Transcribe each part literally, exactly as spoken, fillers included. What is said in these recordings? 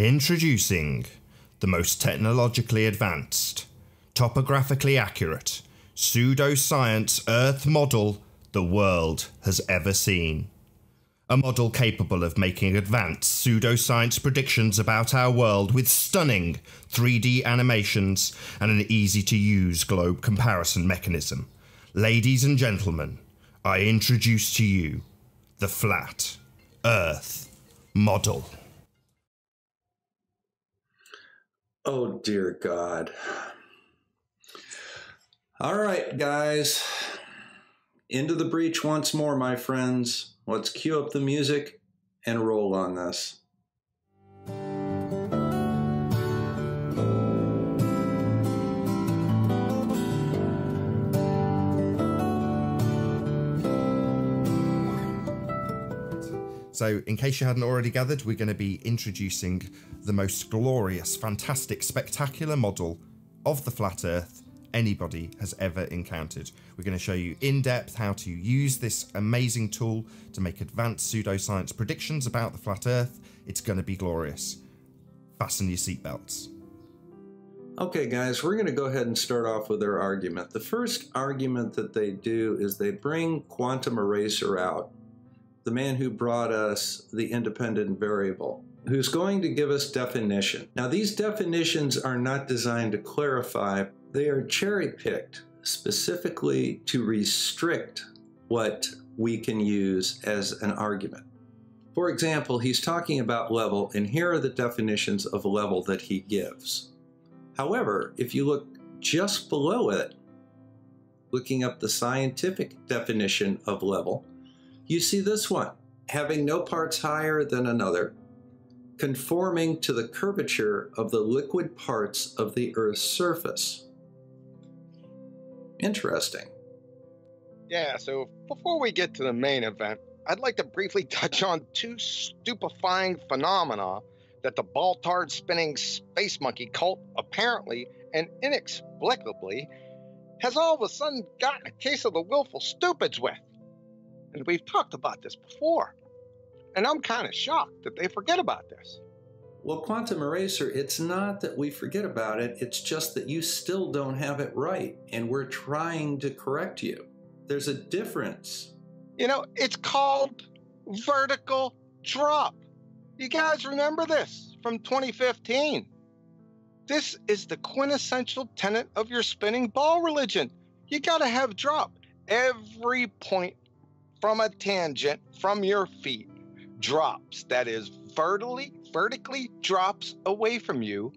Introducing the most technologically advanced, topographically accurate, pseudoscience Earth model the world has ever seen. A model capable of making advanced pseudoscience predictions about our world with stunning three D animations and an easy-to-use globe comparison mechanism. Ladies and gentlemen, I introduce to you the Flat Earth model. Oh, dear God. All right, guys. Into the breach once more, my friends. Let's cue up the music and roll on this. So, in case you hadn't already gathered, we're going to be introducing the most glorious, fantastic, spectacular model of the Flat Earth anybody has ever encountered. We're going to show you in depth how to use this amazing tool to make advanced pseudoscience predictions about the Flat Earth. It's going to be glorious. Fasten your seatbelts. Okay, guys, we're going to go ahead and start off with their argument. The first argument that they do is they bring Quantum Eraser out. The man who brought us the independent variable, who's going to give us definition. Now, these definitions are not designed to clarify. They are cherry-picked specifically to restrict what we can use as an argument. For example, he's talking about level, and here are the definitions of level that he gives. However, if you look just below it, looking up the scientific definition of level, you see this one, having no parts higher than another, conforming to the curvature of the liquid parts of the Earth's surface. Interesting. Yeah, so before we get to the main event, I'd like to briefly touch on two stupefying phenomena that the ball-tard spinning space monkey cult apparently and inexplicably has all of a sudden gotten a case of the willful stupids with. And we've talked about this before, and I'm kind of shocked that they forget about this. Well, Quantum Eraser, it's not that we forget about it, it's just that you still don't have it right, and we're trying to correct you. There's a difference. You know, it's called vertical drop. You guys remember this from twenty fifteen. This is the quintessential tenet of your spinning ball religion. You gotta have drop. Every point from a tangent from your feet drops, that is vertically vertically drops away from you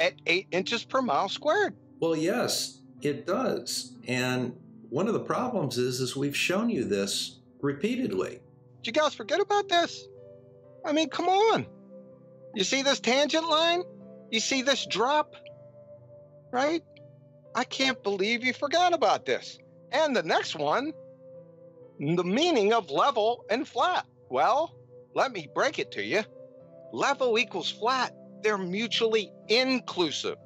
at eight inches per mile squared. Well, yes, it does. And one of the problems is, is we've shown you this repeatedly. Did you guys forget about this? I mean, come on. You see this tangent line? You see this drop, right? I can't believe you forgot about this. And the next one, the meaning of level and flat. Well, let me break it to you. Level equals flat. They're mutually inclusive.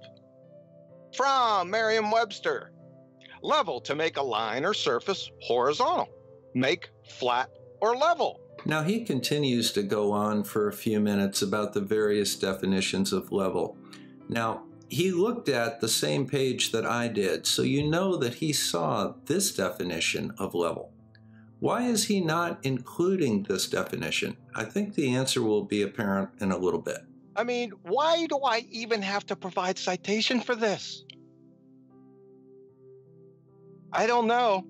From Merriam-Webster. Level, to make a line or surface horizontal. Make flat or level. Now he continues to go on for a few minutes about the various definitions of level. Now, he looked at the same page that I did, so you know that he saw this definition of level. Why is he not including this definition? I think the answer will be apparent in a little bit. I mean, why do I even have to provide citation for this? I don't know.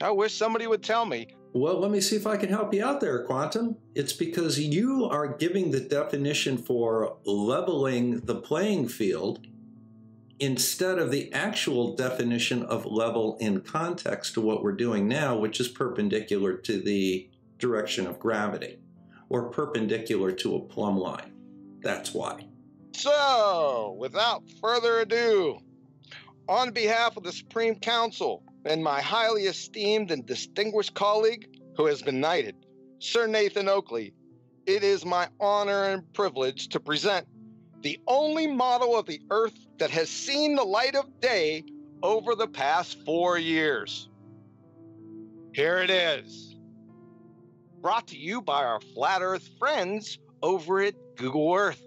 I wish somebody would tell me. Well, let me see if I can help you out there, Quantum. It's because you are giving the definition for leveling the playing field instead of the actual definition of level in context to what we're doing now, which is perpendicular to the direction of gravity, or perpendicular to a plumb line. That's why. So, without further ado, on behalf of the Supreme Council and my highly esteemed and distinguished colleague who has been knighted, Sir Nathan Oakley, it is my honor and privilege to present the only model of the Earth that has seen the light of day over the past four years. Here it is, brought to you by our Flat Earth friends over at Google Earth.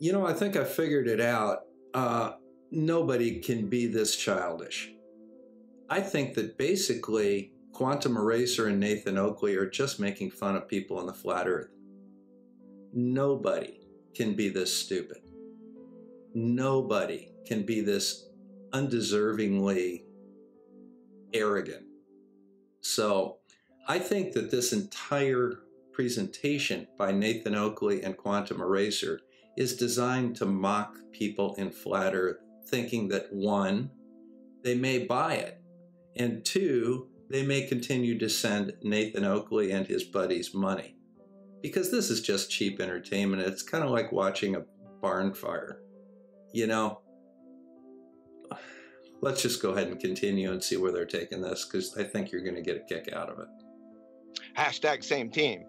You know, I think I figured it out. Uh, nobody can be this childish. I think that basically Quantum Eraser and Nathan Oakley are just making fun of people on the flat earth. Nobody can be this stupid. Nobody can be this undeservingly arrogant. So I think that this entire presentation by Nathan Oakley and Quantum Eraser is designed to mock people in flat earth, thinking that one, they may buy it, and two, they may continue to send Nathan Oakley and his buddies money. Because this is just cheap entertainment. It's kind of like watching a barn fire. You know, let's just go ahead and continue and see where they're taking this, because I think you're going to get a kick out of it. Hashtag same team.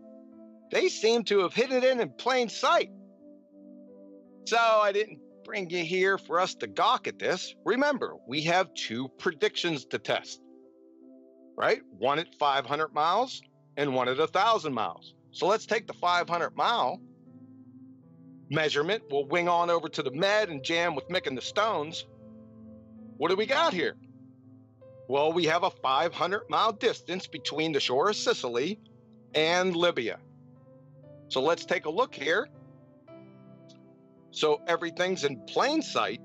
They seem to have hidden it in plain sight. So I didn't bring you here for us to gawk at this. Remember, we have two predictions to test, right? One at five hundred miles and one at one thousand miles. So let's take the five hundred mile measurement. We'll wing on over to the med and jam with Mick and the Stones. What do we got here? Well, we have a five hundred mile distance between the shore of Sicily and Libya. So let's take a look here. So everything's in plain sight.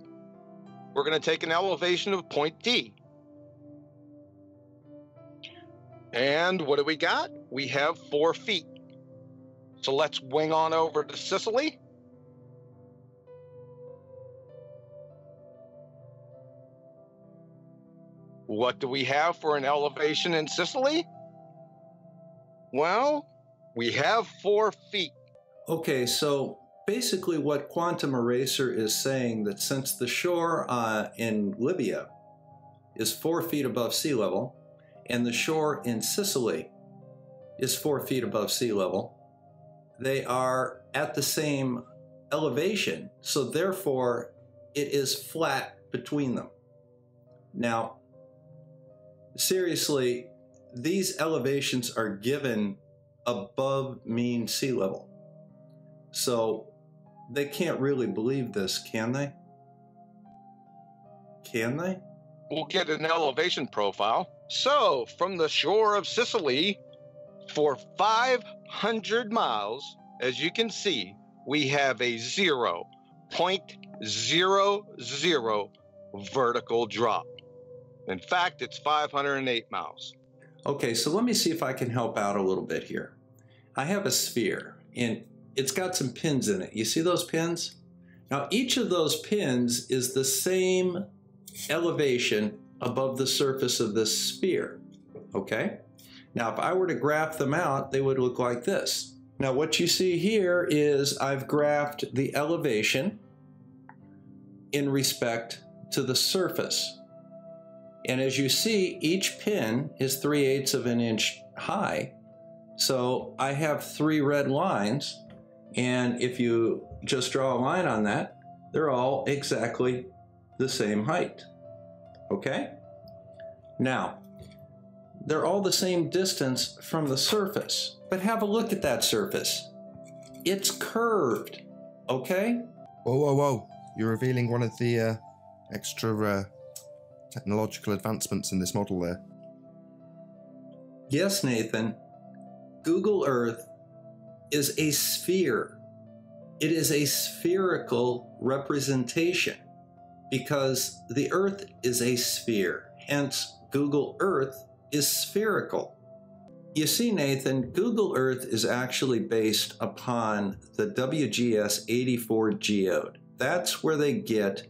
We're going to take an elevation of point D. And what do we got? We have four feet. So let's wing on over to Sicily. What do we have for an elevation in Sicily? Well, we have four feet. Okay, so basically what Quantum Eraser is saying, that since the shore uh, in Libya is four feet above sea level, and the shore in Sicily is four feet above sea level, they are at the same elevation, so therefore it is flat between them. Now, seriously, these elevations are given above mean sea level, so they can't really believe this, can they? Can they? We'll get an elevation profile. So, from the shore of Sicily, for five hundred miles, as you can see, we have a zero point zero zero vertical drop. In fact, it's five hundred eight miles. Okay, so let me see if I can help out a little bit here. I have a sphere, and it's got some pins in it. You see those pins? Now, each of those pins is the same elevation above the surface of this sphere, okay? Now, if I were to graph them out, they would look like this. Now, what you see here is I've graphed the elevation in respect to the surface. And as you see, each pin is three-eighths of an inch high. So I have three red lines, and if you just draw a line on that, they're all exactly the same height, okay? Now, they're all the same distance from the surface, but have a look at that surface. It's curved, okay? Whoa, whoa, whoa. You're revealing one of the uh, extra uh, technological advancements in this model there. Yes, Nathan. Google Earth is a sphere. It is a spherical representation because the Earth is a sphere, hence Google Earth is spherical. You see, Nathan, Google Earth is actually based upon the W G S eighty-four geode. That's where they get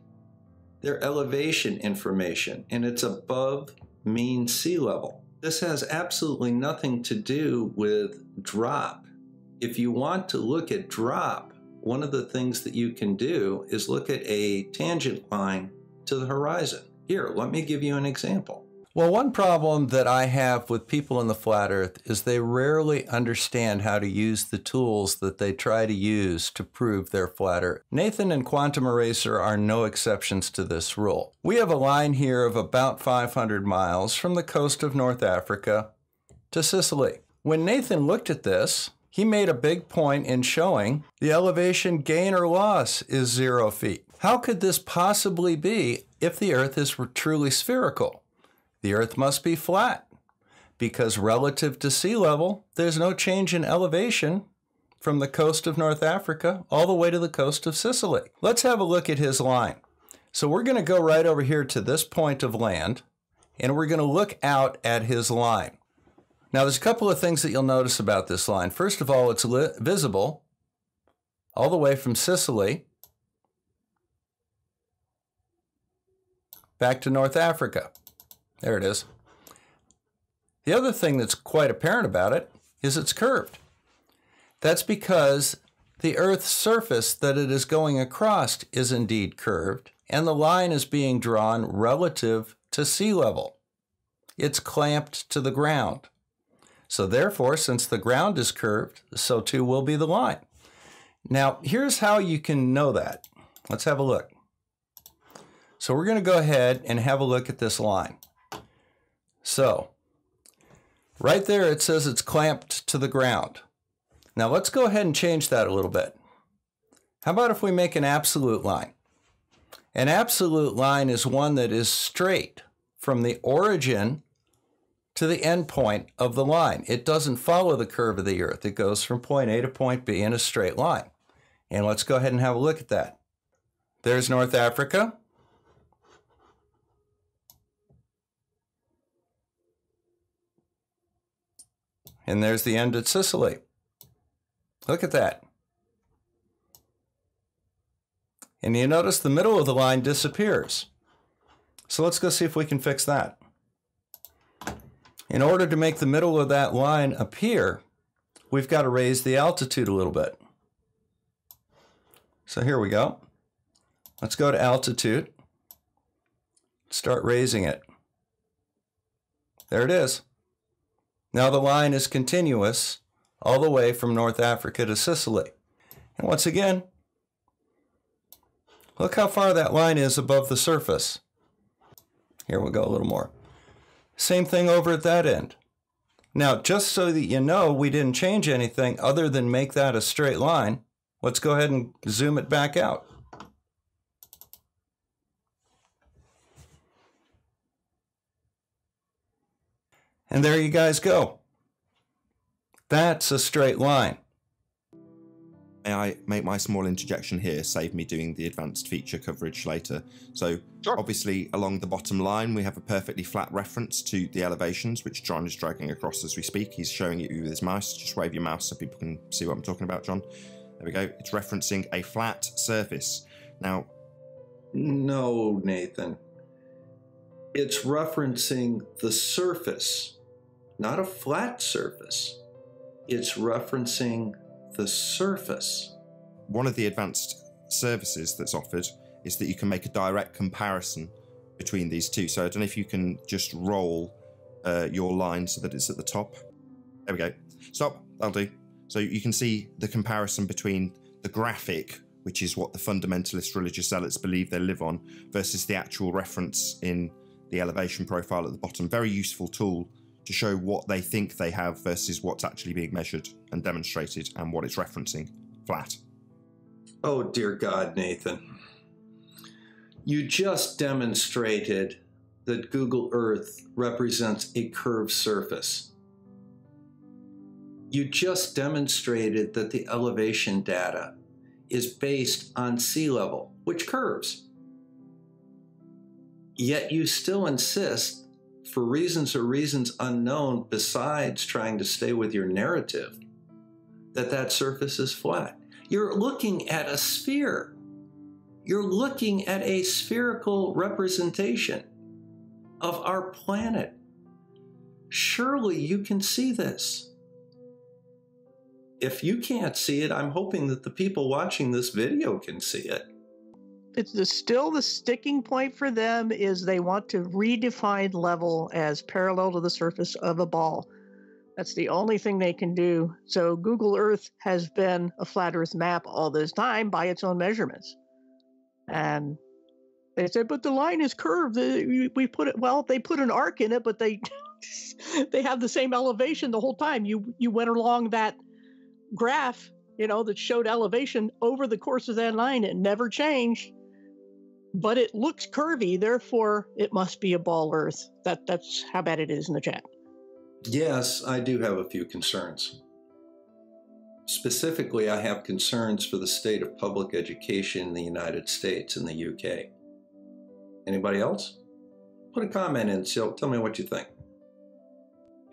their elevation information, and it's above mean sea level. This has absolutely nothing to do with drop. If you want to look at drop, one of the things that you can do is look at a tangent line to the horizon. Here, let me give you an example. Well, one problem that I have with people in the flat earth is they rarely understand how to use the tools that they try to use to prove their flat earth. Nathan and Quantum Eraser are no exceptions to this rule. We have a line here of about five hundred miles from the coast of North Africa to Sicily. When Nathan looked at this, he made a big point in showing the elevation gain or loss is zero feet. How could this possibly be if the Earth is truly spherical? The Earth must be flat, because relative to sea level, there's no change in elevation from the coast of North Africa all the way to the coast of Sicily. Let's have a look at his line. So we're going to go right over here to this point of land, and we're going to look out at his line. Now, there's a couple of things that you'll notice about this line. First of all, it's visible all the way from Sicily back to North Africa. There it is. The other thing that's quite apparent about it is it's curved. That's because the Earth's surface that it is going across is indeed curved, and the line is being drawn relative to sea level. It's clamped to the ground. So therefore, since the ground is curved, so too will be the line. Now, here's how you can know that. Let's have a look. So we're going to go ahead and have a look at this line. So right there, it says it's clamped to the ground. Now let's go ahead and change that a little bit. How about if we make an absolute line? An absolute line is one that is straight from the origin to the end point of the line. It doesn't follow the curve of the Earth. It goes from point A to point B in a straight line. And let's go ahead and have a look at that. There's North Africa. And there's the end at Sicily. Look at that. And you notice the middle of the line disappears. So let's go see if we can fix that. In order to make the middle of that line appear, we've got to raise the altitude a little bit. So here we go. Let's go to altitude. Start raising it. There it is. Now the line is continuous all the way from North Africa to Sicily. And once again, look how far that line is above the surface. Here we go a little more. Same thing over at that end. Now, just so that you know we didn't change anything other than make that a straight line, let's go ahead and zoom it back out. And there you guys go. That's a straight line. May I make my small interjection here, save me doing the advanced feature coverage later? So sure. Obviously along the bottom line, we have a perfectly flat reference to the elevations, which John is dragging across as we speak. He's showing it with his mouse. Just wave your mouse so people can see what I'm talking about, John. There we go. It's referencing a flat surface. Now, no, Nathan. It's referencing the surface. Not a flat surface. It's referencing the surface. One of the advanced services that's offered is that you can make a direct comparison between these two. So I don't know if you can just roll uh, your line so that it's at the top. There we go. Stop. That'll do. So you can see the comparison between the graphic, which is what the fundamentalist religious zealots believe they live on, versus the actual reference in the elevation profile at the bottom. Very useful tool to show what they think they have versus what's actually being measured and demonstrated and what it's referencing, flat. Oh dear God, Nathan. You just demonstrated that Google Earth represents a curved surface. You just demonstrated that the elevation data is based on sea level, which curves. Yet you still insist, for reasons or reasons unknown besides trying to stay with your narrative, that that surface is flat. You're looking at a sphere. You're looking at a spherical representation of our planet. Surely you can see this. If you can't see it, I'm hoping that the people watching this video can see it. It's the, still the sticking point for them is they want to redefine level as parallel to the surface of a ball. That's the only thing they can do. So Google Earth has been a flat Earth map all this time by its own measurements. And they said, but the line is curved. We put it, well, they put an arc in it, but they they have the same elevation the whole time. You you went along that graph, you know, that showed elevation over the course of that line. It never changed, but it looks curvy. Therefore, it must be a ball Earth. That, that's how bad it is in the chat. Yes, I do have a few concerns. Specifically, I have concerns for the state of public education in the United States and the U K. Anybody else? Put a comment in, so tell me what you think.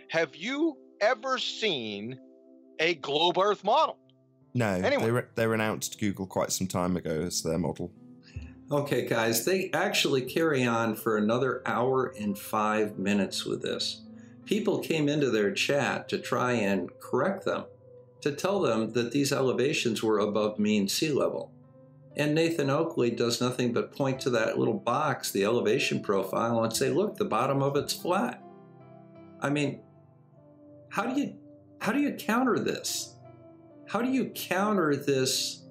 Have you ever seen a globe Earth model? No, anyway. they, re they renounced Google quite some time ago as their model. Okay, guys, they actually carry on for another hour and five minutes with this. People came into their chat to try and correct them, to tell them that these elevations were above mean sea level. And Nathan Oakley does nothing but point to that little box, the elevation profile, and say, look, the bottom of it's flat. I mean, how do you, how do you counter this? How do you counter this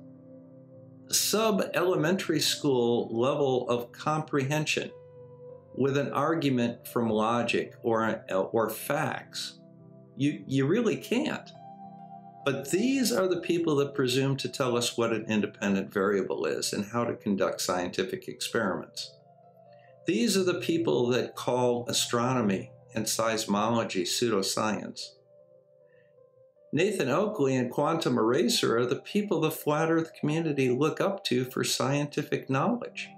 sub-elementary school level of comprehension with an argument from logic or, or facts? You, you really can't. But these are the people that presume to tell us what an independent variable is and how to conduct scientific experiments. These are the people that call astronomy and seismology pseudoscience. Nathan Oakley and Quantum Eraser are the people the Flat Earth community look up to for scientific knowledge.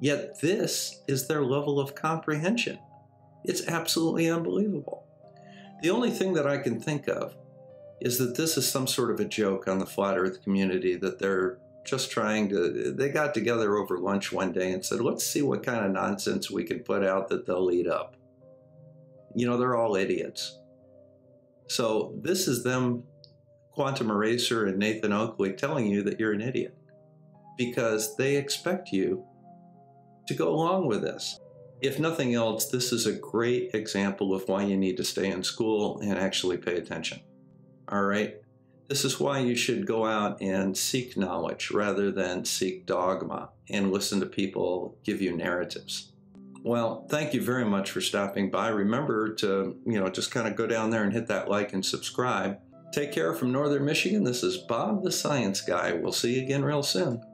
Yet this is their level of comprehension. It's absolutely unbelievable. The only thing that I can think of is that this is some sort of a joke on the Flat Earth community, that they're just trying to, they got together over lunch one day and said, let's see what kind of nonsense we can put out that they'll eat up. You know, they're all idiots. So this is them, Quantum Eraser and Nathan Oakley, telling you that you're an idiot because they expect you to go along with this. If nothing else, this is a great example of why you need to stay in school and actually pay attention. All right. This is why you should go out and seek knowledge rather than seek dogma and listen to people give you narratives. Well, thank you very much for stopping by. Remember to, you know, just kind of go down there and hit that like and subscribe. Take care from Northern Michigan. This is Bob the Science Guy. We'll see you again real soon.